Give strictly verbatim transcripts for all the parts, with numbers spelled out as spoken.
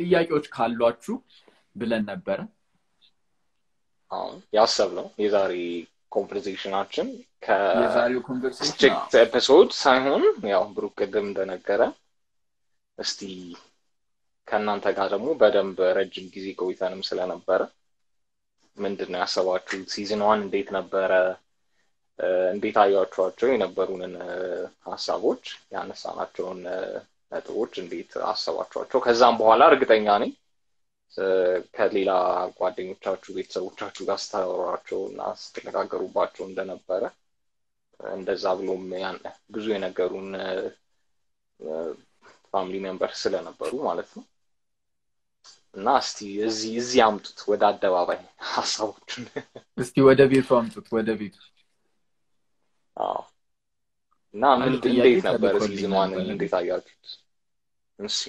ጥያቄዎች ካሏችሁ ብለን ነበር አሁን ያሰብነው የዛሬ ኮንቨርሴሽናችን ከዛሬው ኮንቨርሴሽን ኤፒሶድ ሳይሆን ያው ብሩክ ቀደም እንደነገረ እስቲ ከናንተ ጋር ደግሞ በደንብ ረጅም ጊዜ ቆይታንም ስለነበረ ምንድነው ያሰባችሁ ሲዝን one እንዴት ነበር እንዴት አያያችኋቸው የነበሩንን ሐሳቦች ያነሳናቸውን ነጥቦች እንዴት አሰባችኋቸው ከዛም በኋላ እርግጠኛ ነኝ ከሌላ ጓደኞቻችሁ ቤተሰቦቻችሁ ጋር ታወራችሁና ስትነጋገሩባችሁ እንደነበረ እንደዛ ብሎም ያነ ብዙ የነገሩን ፋሚሊ ሜምበር ስለነበሩ ማለት ነው እና እስቲ እዚ እዚ አምጡት ወደ አደባባይ ሐሳቦችን እስቲ ወደ ቤቱ አምጡት ወደ ቤቱ አዎ እና ምን እንዴት ነበር ሲዝን one እንዴት አያያችሁት እንሺ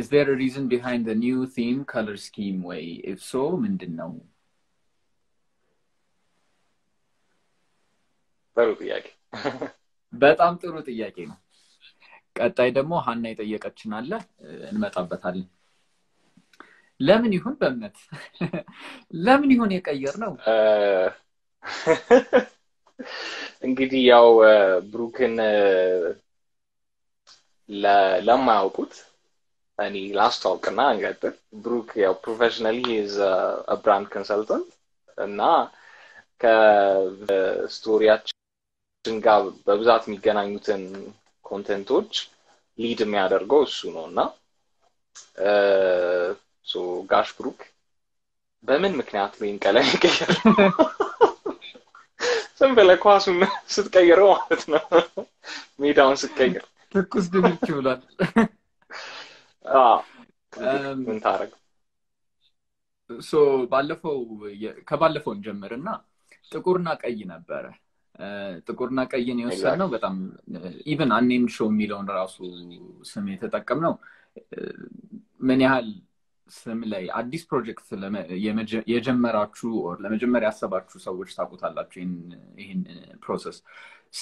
Is there a reason behind the new theme color scheme way? If so, Mindinao. Beru tiyake. Betam turu tiyake. Qatay demo hanna yiteyekachin alle inmetabetallen. Lemin ihun bemet. Lemin ihun yeqeyernaw? Eh Engidi yaw Brooken la lamaawkut Any last talk and I get it. Brook yeah, professionally is a, a brand consultant. And now, the story at Chinga, Babzat Mikanayutan content touch, lead me other goes soon on now. So, gosh, Brook, Bemin McNatt being Kalanka. Something like Quasum Sitkayero, me down Sitkayer. Look who's doing it. Ah, ምን ታረክ? ሶ ባለፈው ከባለፈው ጀመርና ጥቁርና ቀይ ነበር። ጥቁርና ቀይን ይወሰነው በጣም ኢቭን አንኔም ሾው ሚሊዮን ራሱ ስም የተጠቀምነው ምን ያህል ስም ላይ አዲስ ፕሮጀክት ለየጀመራችሁ ኦር ለመጀመሪያ ያሰባችሁ ሰዎች ታውቁታላችሁ ይሄን ፕሮሰስ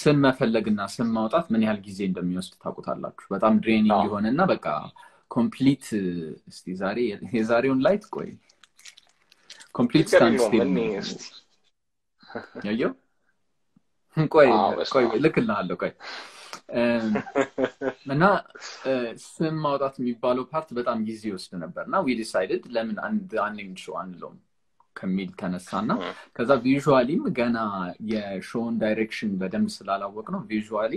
ስም መፈለግና ስም ማውጣት ምን ያህል ጊዜ እንደሚወስድ ታውቁታላችሁ በጣም ድሬኒንግ ይሆንና በቃ complete እስቲ ዛሬ የዛሬውን ላይት ቆይ complete stand still ያዩ ቆይ ቆይ ልክልሃለሁ ቆይ እና ስም ማውጣት የሚባለው ፓርት በጣም ጊዜ ይወስድ ነበርና we decided ለምን አንድ አንሊንክ ሾው አንሎም ከሚል ተነሳና ከዛ ቪዥዋሊ ገና የሾውን ዳይሬክሽን በደም ስላላወቅ ነው ቪዥዋሊ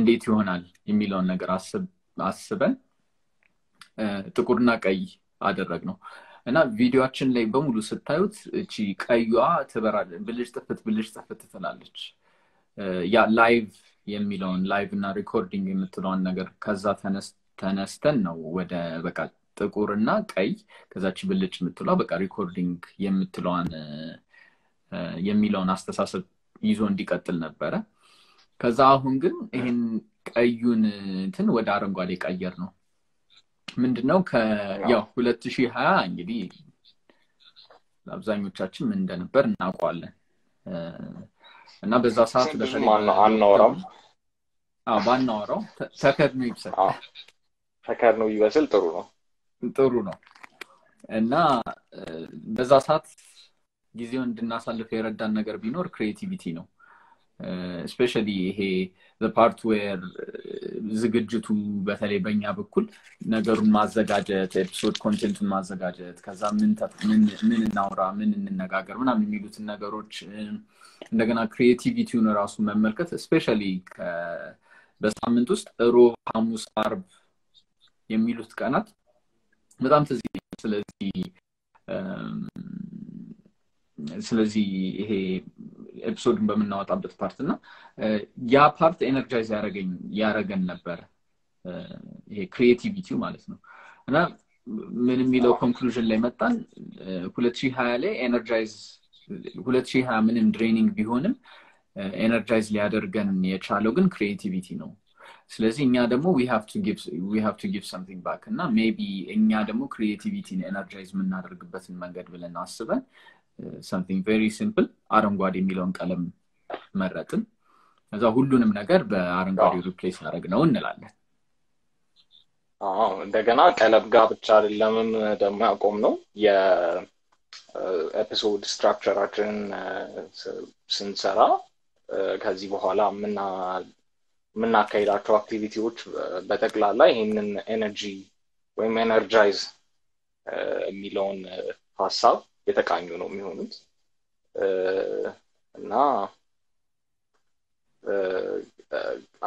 እንዴት ይሆናል የሚለው ነገር አስብ አስበን ጥቁርና ቀይ አደረግነው እና ቪዲዮአችን ላይ በሙሉ ስታዩት እቺ ቀዩዋ ትበራለች ብልጭ ጥፍት ብልጭ ጥፍት ትላለች ያ ላይቭ የሚለውን ላይቭ እና ሪኮርዲንግ የምትለውን ነገር ከዛ ተነስተን ነው ወደ በቃ ጥቁርና ቀይ ከዛች ብልጭ የምትሏ በቃ ሪኮርዲንግ የምትለውን የሚለውን አስተሳሰብ ይዞ እንዲቀጥል ነበር ከዛ አሁን ግን ይሄን ቀዩን እንትን ወደ አረንጓዴ ቀየር ነው ምንድነው ከያው ሁለት ሺህ ሃያ እንግዲህ አብዛኞቻችን እንደነበር እናውቃለን እና በዛ ሰዓት በተለይ አናወራም አባናወራው ተከድነው ይብሰል ተከድነው ይብሰል ጥሩ ነው ጥሩ ነው እና በዛ ሰዓት ጊዜው እንድናሳልፍ የረዳን ነገር ቢኖር ክሬቲቪቲ ነው Uh, especially he the part where ዝግጅቱ በተለይ በእኛ በኩል ነገሩን ማዘጋጀት ኤፒሶድ ኮንቴንቱን ማዘጋጀት ከዛ ምን ምን ምን እናውራ ምን እንነጋገር ምናምን የሚሉት ነገሮች እንደገና ክሬቲቪቲውን ራሱ መመልከት especially በሳምንት ውስጥ ሮብ ሐሙስ አርብ የሚሉት ቀናት በጣም ተዚህ ስለዚህ ስለዚህ ይሄ ኤፒሶድን በመናወጣበት ፓርት እና ያ ፓርት ኤነርጂዝ ያረጋኝ ያረጋን ነበር ይሄ ክሬቲቪቲው ማለት ነው እና ምን የሚለው ኮንክሉዥን ላይ መጣን ሁለት ሺህ ሃያ ላይ ኤነርጂዝ ሁለት ሺህ ሃያ ምንም ድሬኒንግ ቢሆንም ኤነርጂዝ ሊያደርገን የቻለው ግን ክሬቲቪቲ ነው ስለዚህ እኛ ደግሞ we have to give we have to give something back እና maybe እኛ ደግሞ ክሬቲቪቲን ኤነርጂዝ ምናደርግበትን መንገድ ብለን አስበን something very simple አረንጓዴ የሚለውን ቀለም መረጥን እዛ ሁሉንም ነገር በአረንጓዴ ሪፕሌስ አደረግነው እንላለን እንደገና ቀለብጋብ ብቻ አይደለም ደግሞ ያቆም ነው የ ኤፒሶድ ስትራክቸራችን ስንሰራ ከዚህ በኋላ ምንና ምንና ካይዳቸው አክቲቪቲዎች በተግላላ ይሄንን ኤነርጂ ወይ ኤነርጃይዝ ሚሊዮን ሐሳብ የተቃኙ ነው የሚሆኑት እና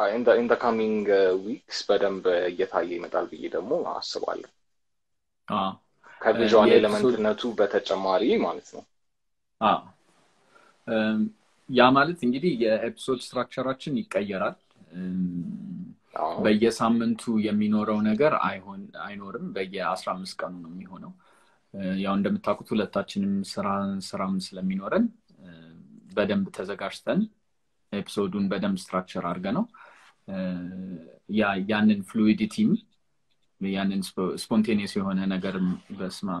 uh in the in the coming uh, weeks በደንብ እየታየ ይመጣል ብዬ ደግሞ አስባለሁ አ ከቪዥዋል ኤሌመንትነቱ በተጨማሪ ማለት ነው አ ያ ማለት እንግዲህ የኤፒሶድ ስትራክቸራችን ይቀየራል በየሳምንቱ የሚኖረው ነገር አይሆን አይኖርም በየ15 ቀኑ ነው የሚሆነው ያው እንደምታውቁት ሁለታችንም ስራ ስራም ስለሚኖረን በደንብ ተዘጋጅተን ኤፒሶዱን በደም ስትራክቸር አድርገ ነው ያ ያንን ፍሉይዲቲም ያንን ስፖንታኒየስ የሆነ ነገር በስማ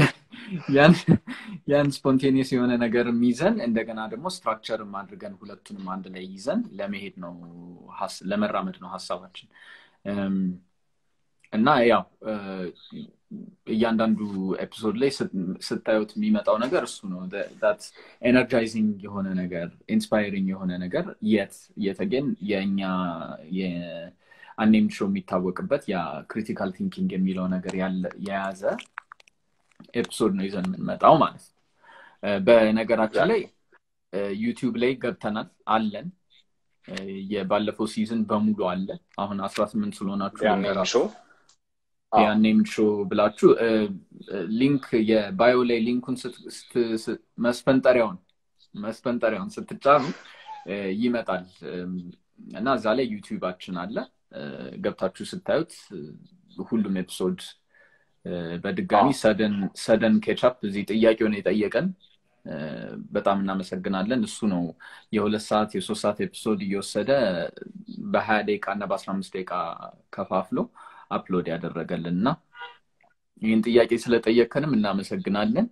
ያ ያን ያን ስፖንታኒየስ የሆነ ነገር ሚዘን እንደገና ደግሞ ስትራክቸርም አድርገን ሁለቱንም አንድ ላይ ይዘን ለመሄድ ነው ሐስ ለመራመድ ነው ሐሳባችን እና ያው ያንዳንዱ ኤፒሶድ ላይ ስታዩት የሚመጣው ነገር እሱ ነው that energizing የሆነ ነገር inspiring የሆነ ነገር yet yet again የኛ የአንኔም ሾው የሚታወቅበት ያ critical thinking የሚለው ነገር ያለ ያዘ ኤፒሶድ ነው ይዘን የምንመጣው ማለት በነገራችን ላይ YouTube ላይ ገብተናል አለን የባለፈው ሲዝን በሙሉ አለ አሁን 18 ስለሆናችሁ ነገራችሁ ያ ኔም ሾ ብላችሁ ሊንክ የባዮ ላይ ሊንኩን መስፈንጠሪያውን መስፈንጠሪያውን ስትጫኑ ይመጣል እና እዛ ላይ ዩቲዩባችን አለ ገብታችሁ ስታዩት ሁሉም ኤፒሶድ በድጋሚ ሰደን ሰደን ኬቻፕ እዚ ጥያቄውን የጠየቀን በጣም እናመሰግናለን እሱ ነው የ2 ሰዓት የ3 ሰዓት ኤፒሶድ እየወሰደ በ20 ደቂቃ እና በ15 ደቂቃ ከፋፍሎ አፕሎድ ያደረገልንና ይሄን ጥያቄ ስለጠየከንም እናመሰግናለን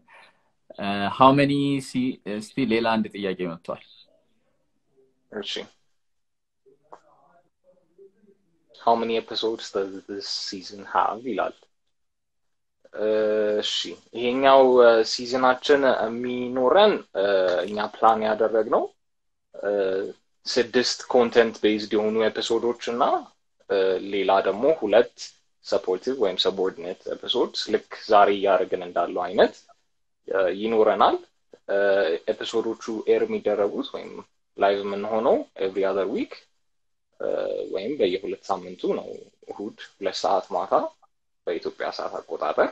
how many እስቲ ሌላ አንድ ጥያቄ መጥቷል እሺ how many episodes does this season have ይላል እሺ ይሄኛው ሲዝናችን የሚኖረን እኛ ፕላን ያደረግነው ስድስት ኮንተንት ቤዝድ የሆኑ ኤፒሶዶችና ሌላ ደግሞ ሁለት ሰፖርቲቭ ወይም ሰቦርዲኔት ኤፒሶድስ ልክ ዛሬ ያርገን እንዳለው አይነት ይኖረናል ኤፒሶዶቹ ኤር የሚደረጉት ወይም ላይቭ ምን ሆኖ ኤቭሪ አዘር ዊክ ወይም በየሁለት ሳምንቱ ነው እሁድ ሁለት ሰዓት ማታ በኢትዮጵያ ሰዓት አቆጣጠር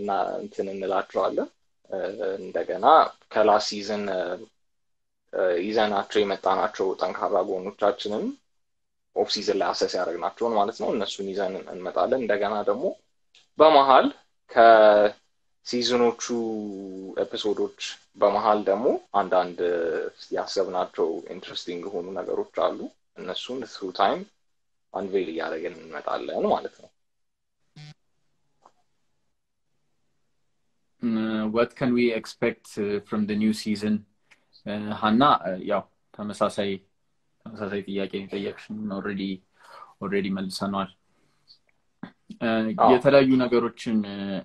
እና እንትን እንላችኋለን እንደገና ከላስ ሲዝን ይዘናቸው የመጣናቸው ጠንካራ ጎኖቻችንን ኦፍ ሲዝን ላይ አሰስ ያደርግናቸው ማለት ነው እነሱን ይዘን እንመጣለን እንደገና ደግሞ በመሃል ከሲዝኖቹ ኤፒሶዶች በመሃል ደግሞ አንድ አንድ ያሰብናቸው ኢንትረስቲንግ የሆኑ ነገሮች አሉ እነሱን thru time አንቬል ያደረገን እንመጣለን ማለት ነው what can we expect from the new season ሃና ያው ተመሳሳይ ተመሳሳይ ጥያቄ እየጠየቅሽኝ ነው already already መልሰናል የተለያዩ ነገሮችን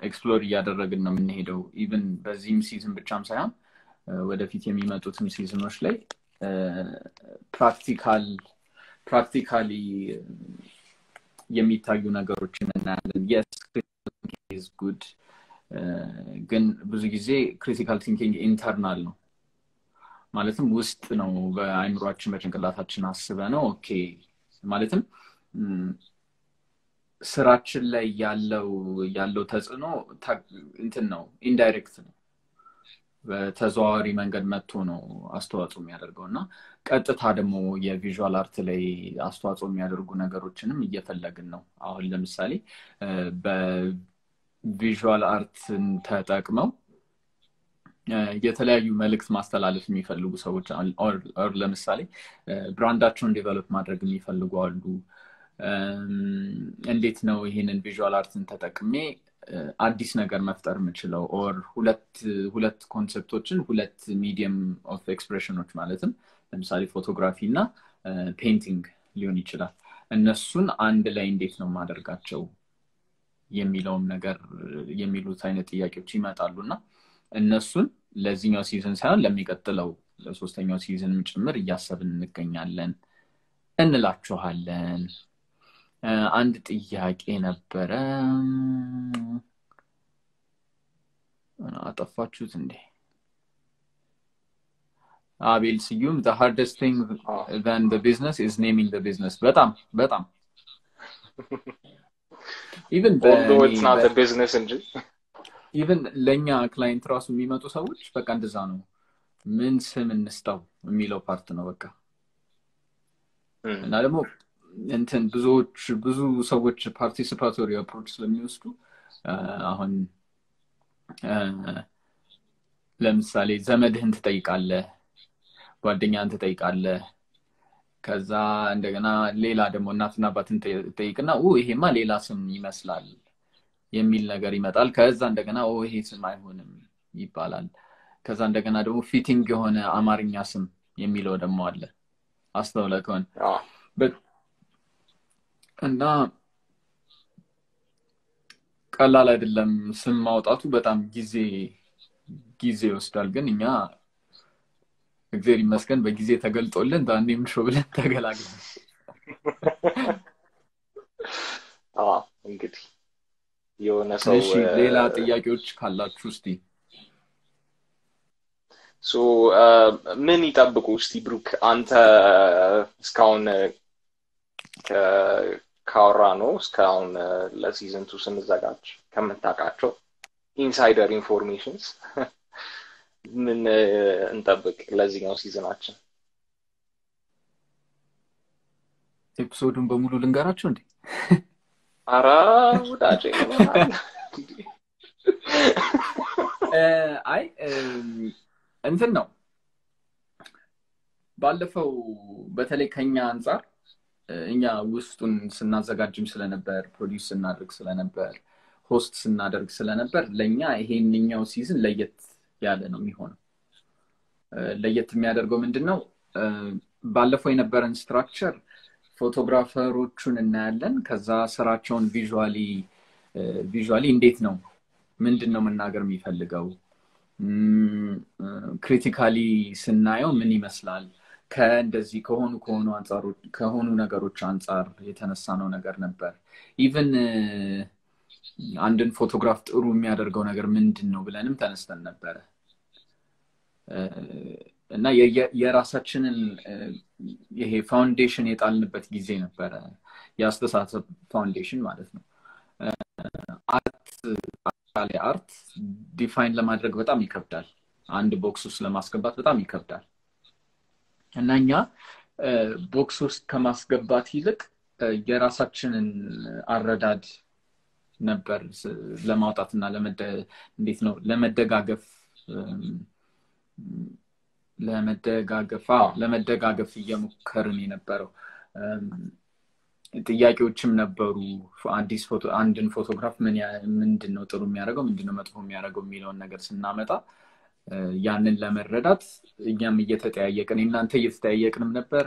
ኤክስፕሎር ያደረግን ነው የምንሄደው ኢቭን በዚህም ሲዝን ብቻም ሳይሆን ወደፊት የሚመጡትም ሲዝኖች ላይ ፕራክቲካል ፕራክቲካሊ የሚታዩ ነገሮችን እናያለን yes critical thinking is good ግን ብዙ ጊዜ critical thinking internal ነው ማለትም ውስጥ ነው በአይምሮአችን በጭንቅላታችን አስበነው ኦኬ ማለትም ስራችን ላይ ያለው ያለው ተጽዕኖ እንትን ነው ኢንዳይሬክት ነው በተዛዋሪ መንገድ መጥቶ ነው አስተዋጽኦ የሚያደርገውና ቀጥታ ደግሞ የቪዥዋል አርት ላይ አስተዋጽኦ የሚያደርጉ ነገሮችንም እየፈለግን ነው አሁን ለምሳሌ በቪዥዋል አርትን ተጠቅመው የተለያዩ መልእክት ማስተላለፍ የሚፈልጉ ሰዎች አሉ ለምሳሌ ብራንዳቸውን ዴቨሎፕ ማድረግ የሚፈልጉ አሉ እንዴት ነው ይሄንን ቪዥዋል አርትን ተጠቅሜ አዲስ ነገር መፍጠር የምችለው or ሁለት ሁለት ኮንሰፕቶችን ሁለት ሚዲየም ኦፍ ኤክስፕሬሽኖች ማለትም ለምሳሌ ፎቶግራፊና ፔይንቲንግ ሊሆን ይችላል እነሱን አንድ ላይ እንዴት ነው ማደርጋቸው የሚለው ነገር የሚሉት አይነት ጥያቄዎች ይመጣሉና እነሱን ለዚህኛው ሲዝን ሳይሆን ለሚቀጥለው ለሶስተኛው ሲዝን ምጭምር ያሰብን እንገኛለን እንላችኋለን አንድ ጥያቄ ነበረ አጣፋችሁት እንዴ አቤል ሲዩም the hardest thing than the business is naming the business በጣም በጣም even though it's not a business እንጂ even ለኛ ክላይንት ራሱ የሚመጡ ሰዎች በቃ እንደዛ ነው ምን ስም እንስጣው የሚለው ፓርት ነው በቃ እና ደግሞ እንትን ብዙዎች ብዙ ሰዎች ፓርቲሲፓቶሪ አፕሮች ስለሚወስዱ አሁን ለምሳሌ ዘመድህን ትጠይቃለህ ጓደኛህን ትጠይቃለህ ከዛ እንደገና ሌላ ደግሞ እናትና አባትን ትጠይቅና ኡ ይሄማ ሌላ ስም ይመስላል የሚል ነገር ይመጣል ከዛ እንደገና ኦ ይሄ ስም አይሆንም ይባላል ከዛ እንደገና ደግሞ ፊቲንግ የሆነ አማርኛ ስም የሚለው ደግሞ አለ አስተውለከን but እና ቀላል አይደለም ስም ማውጣቱ በጣም ጊዜ ጊዜ ይወስዳል ግን እኛ እግዚአብሔር ይመስገን በጊዜ ተገልጦልን ዳንኤም ሾብለን ተገላግለን አዎ እንግዲህ የሆነ ሰው ሌላ ጥያቄዎች ካላችሁ እስቲ so ምን ይጣብቁ እስቲ ብሩክ አንተ ስካውን ካውራኖ ስካውን ለሲዝን ሁለት ስንዘጋጅ ከመጣቃቸው ኢንሳይደር ኢንፎርሜሽንስ ምን እንጣብቅ ለዚህኛው ሲዝናችን ኤፒሶዱን በሙሉ ልንገራችሁ እንዴ አራ ወዳጄ እ አይ እንትን ነው ባለፈው በተለይ ከኛ አንፃር እኛ ውስጡን ስናዘጋጅም ስለነበር ፕሮዲዩስ እናደርግ ስለነበር ሆስት ስናደርግ ስለነበር ለኛ ይሄንኛው ሲዝን ለየት ያለ ነው የሚሆነው ለየት የሚያደርገው ምንድነው ባለፈው የነበረን ስትራክቸር ፎቶግራፈሮቹን እናያለን ከዛ ስራቸውን ቪዥዋሊ ቪዥዋሊ እንዴት ነው ምንድነው መናገር የሚፈልገው ክሪቲካሊ ስናየው ምን ይመስላል ከእንደዚህ ከሆኑ ከሆኑ አንጻሮች ከሆኑ ነገሮች አንጻር የተነሳነው ነገር ነበር ኢቭን አንድን ፎቶግራፍ ጥሩ የሚያደርገው ነገር ምንድነው ብለንም ተነስተን ነበር እና የራሳችንን ይሄ ፋውንዴሽን የጣልንበት ጊዜ ነበር ያስተሳሰብ ፋውንዴሽን ማለት ነው አት አለ አርት ዲፋይን ለማድረግ በጣም ይከብዳል አንድ ቦክስ ውስጥ ለማስገባት በጣም ይከብዳል እናኛ ቦክስ ውስጥ ከማስገባት ይልቅ የራሳችንን አረዳድ ነበር ለማውጣትና ለመደ እንዴት ነው ለመደጋገፍ ለመደጋገፋ ለመደጋገፍ እየሞከርን የነበረው ጥያቄዎችም ነበሩ አዲስ ፎቶ አንድን ፎቶግራፍ ምን ምንድነው ጥሩ የሚያደርገው ምንድነው መጥፎ የሚያደርገው የሚለውን ነገር ስናመጣ ያንን ለመረዳት እኛም እየተጠያየቅን እናንተ እየተጠያየቅንም ነበር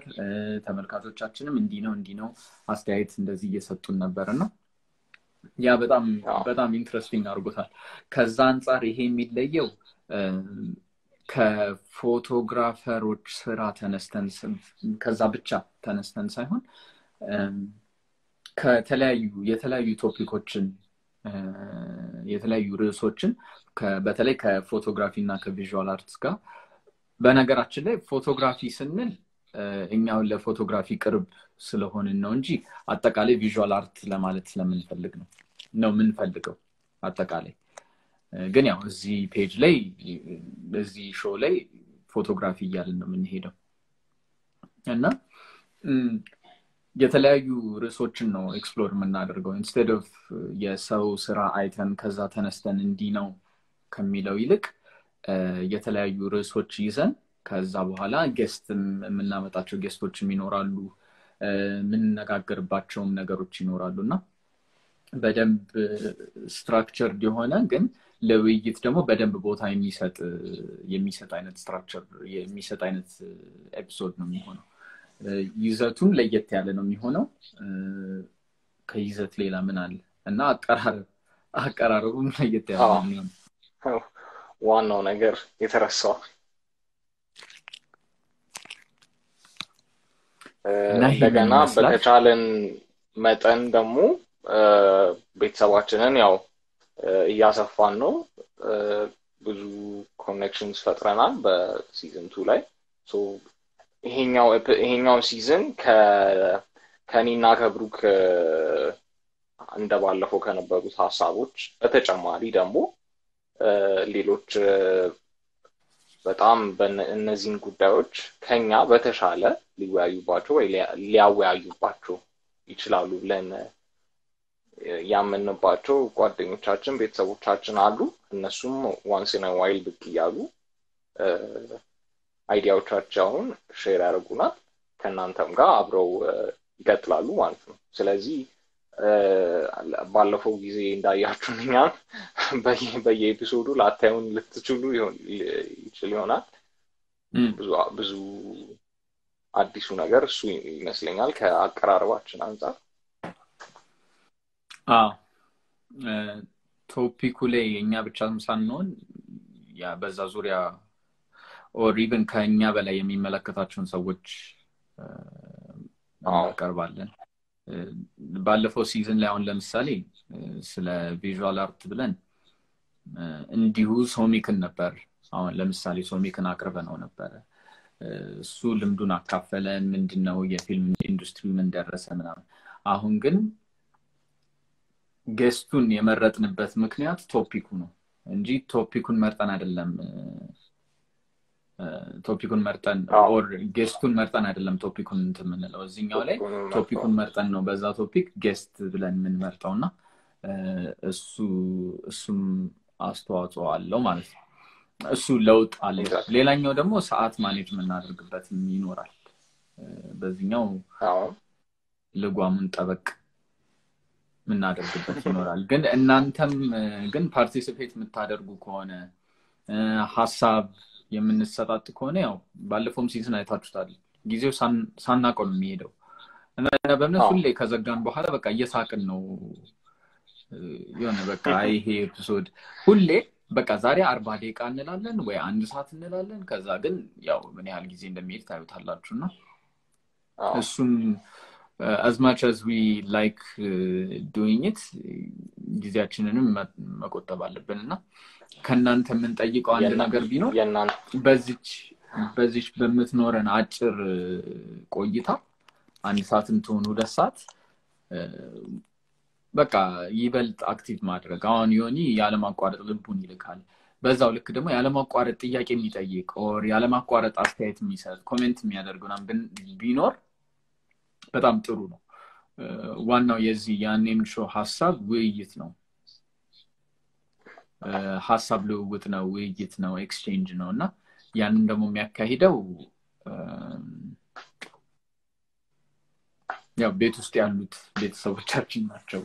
ተመልካቾቻችንም እንዲህ ነው እንዲህ ነው አስተያየት እንደዚህ እየሰጡን ነበርና ያ በጣም በጣም ኢንትረስቲንግ አድርጎታል ከዛ አንፃር ይሄ የሚለየው ከፎቶግራፈሮች ስራ ተነስተን ከዛ ብቻ ተነስተን ሳይሆን ከተለያዩ የተለያዩ ቶፒኮችን የተለያዩ ርዕሶችን በተለይ ከፎቶግራፊና ከቪዥዋል አርትስ ጋር በነገራችን ላይ ፎቶግራፊ ስንል እኛው ለፎቶግራፊ ቅርብ ስለሆነ ነው እንጂ አጠቃላይ ቪዥዋል አርት ለማለት ስለምንፈልግ ነው ነው ምንፈልገው አጠቃላይ ግን ያው እዚህ ፔጅ ላይ በዚህ ሾው ላይ ፎቶግራፊ እያልን ነው የምንሄደው እና የተለያዩ ርዕሶችን ነው ኤክስፕሎር የምናደርገው instead of የሰው ስራ አይተን ከዛ ተነስተን እንዲህ ነው ከሚለው ይልቅ የተለያዩ ርዕሶች ይዘን ከዛ በኋላ guest የምናመጣቸው guestዎችም ይኖራሉ ምን እናጋገርባቸውም ነገሮች ይኖራሉና በደም ስትራክቸርድ የሆነ ግን ለውይይት ደግሞ በደም ቦታ የሚሰጥ የሚሰጥ አይነት ስትራክቸር የሚሰጥ አይነት ኤፒሶድ ነው የሚሆነው ይዘቱም ለየት ያለ ነው የሚሆነው ከይዘት ሌላ ምን አለ እና አቀራረብ አቀራረቡም ለየት ያለ ነው ዋናው ነገር የተረሳው እንደገና በተቻለን መጠን ደግሞ ቤተሰባችንን ያው ያሳፋን ነው ብዙ ኮኔክሽንስ ፈጥረናል በሲዝን ሁለት ላይ ሶ ይሄኛው ይሄኛው ሲዝን ከ ከኒና ከብሩክ እንደባለፈው ከነበሩት ሐሳቦች በተጨማሪ ደግሞ ሌሎች በጣም በእነዚህን ጉዳዮች ከኛ በተሻለ ሊያዩባቸው ወይ ሊያዩባቸው ይችላሉ ለነ ያመንባቸው ጓደኞቻችን ቤተሰቦቻችን አሉ እነሱም once in a while ብቅ ይያሉ አይዲያዎቻቸውን ሼር ያደርጉና ከናንተም ጋር አብረው ይቀጥላሉ ማለት ነው ስለዚህ ባለፈው ጊዜ እንዳያችሁኛ በየኤፒሶዱ ላታዩን ልትችሉ ይችላል ብዙ ብዙ አዲሱ ነገር እሱ ይመስለኛል ከአቀራረባችን አንፃር አዎ ቶፒኩ ላይ የኛ ብቻም ሳንሆን ያ በዛ ዙሪያ ኦር ኢቭን ከኛ በላይ የሚመለከታቸው ሰዎች አቀርባለን ባለፈው ሲዝን ላይ አሁን ለምሳሌ ስለ ቪዥዋል አርት ብለን እንዲሁ ሶሚክን ነበር አሁን ለምሳሌ ሶሚክን አቀርበነው ነበር እሱ ልምዱን አካፈለን ምንድነው የፊልም ኢንዱስትሪው ምን ደረሰ ምናምን አሁን ግን ገስቱን የመረጥንበት ምክንያት ቶፒኩ ነው እንጂ ቶፒኩን መርጠን አይደለም ቶፒኩን መርጠን ኦር ገስቱን መርጠን አይደለም ቶፒኩን እንትምንለው እዚህኛው ላይ ቶፒኩን መርጠን ነው በዛ ቶፒክ ገስት ብለን ምን መርጠውና እሱ እሱም አስተዋጽኦ አለው ማለት ነው እሱ ለውጥ አለ ሌላኛው ደግሞ ሰዓት ማኔጅመንት አድርግበት ይኖራል በዚህኛው አዎ ለጓሙን ጠበቅ ምን አደረግበት ይኖራል ግን እናንተም ግን ፓርቲሲፔት ምታደርጉ ከሆነ ሐሳብ የምንሰጣጥ ከሆነ ያው ባለፈውም ሲዝን አይታችሁታል ጊዜው ሳናቆም የሚሄደው እና በእነሱ ላይ ከዘጋን በኋላ በቃ እየሳቅን ነው የሆነ በቃ ይሄ ኤፒሶድ ሁሌ በቃ ዛሬ አርባ ደቂቃ እንላለን ወይ አንድ ሰዓት እንላለን ከዛ ግን ያው ምን ያህል ጊዜ እንደሚሄድ ታዩታላችሁና እሱም as much as we like uh, doing it ጊዜያችንንም መቆጠብ አለብንና ከናንተ ምን ጠይቀው አንድ ነገር ቢኖር በዚች በዚች በመትኖርን አጭር ቆይታ አንድ ሰዓትም ተሆነ ሁለት ሰዓት በቃ ይበልጥ አክቲቭ ማድረግ አሁን ዮኒ ያለማቋረጥ ልቡን ይልካል በዛው ልክ ደግሞ ያለማቋረጥ ጥያቄ የሚጠይቅ ኦር ያለማቋረጥ አስተያየት የሚሰጥ ኮሜንት የሚያደርጉናም ቢኖር በጣም ጥሩ ነው ዋናው የዚህ ያኔም ሾ ሐሳብ ውይይት ነው ሐሳብ ልውውጥ ነው ውይይት ነው ኤክስቼንጅ ነውና ያንን ደግሞ የሚያካሂደው ያው ቤት ውስጥ ያሉት ቤተሰቦቻችን ናቸው